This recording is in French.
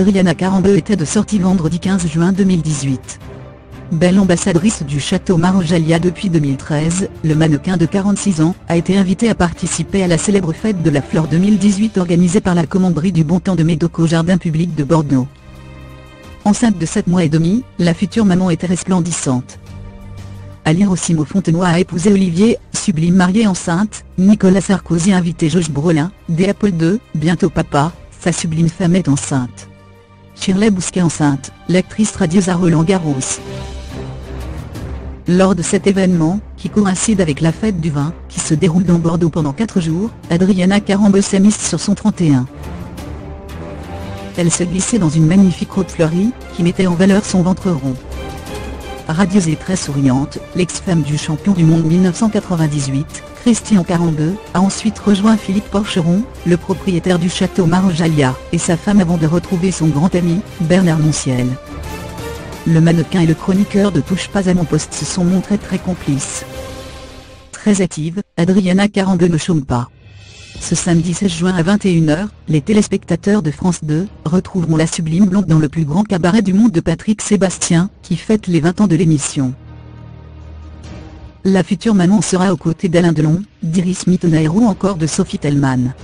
Adriana Karembeu était de sortie vendredi 15 juin 2018. Belle ambassadrice du Château Marojallia depuis 2013, le mannequin de 46 ans a été invité à participer à la célèbre Fête de la Fleur 2018 organisée par la commanderie du Bon Temps de Médoc au jardin public de Bordeaux. Enceinte de 7 mois et demi, la future maman était resplendissante. Alir Rossimo Fontenoy a épousé Olivier, sublime mariée enceinte, Nicolas Sarkozy a invité Josh Brolin, Déapol II, bientôt papa, sa sublime femme est enceinte. Shirley Bousquet enceinte, l'actrice radieuse à Roland-Garros. Lors de cet événement, qui coïncide avec la fête du vin, qui se déroule dans Bordeaux pendant 4 jours, Adriana Karembeu s'est mise sur son 31. Elle se glissait dans une magnifique robe fleurie, qui mettait en valeur son ventre rond. Radieuse et très souriante, l'ex-femme du champion du monde 1998, Christian Karembeu, a ensuite rejoint Philippe Porcheron, le propriétaire du château Marojallia, et sa femme avant de retrouver son grand ami, Bernard Montiel. Le mannequin et le chroniqueur de Touche pas à mon poste se sont montrés très complices. Très active, Adriana Karembeu ne chôme pas. Ce samedi 16 juin à 21h, les téléspectateurs de France 2 retrouveront la sublime blonde dans le plus grand cabaret du monde de Patrick Sébastien, qui fête les 20 ans de l'émission. La future maman sera aux côtés d'Alain Delon, d'Iris Mittenheim ou encore de Sophie Tellman.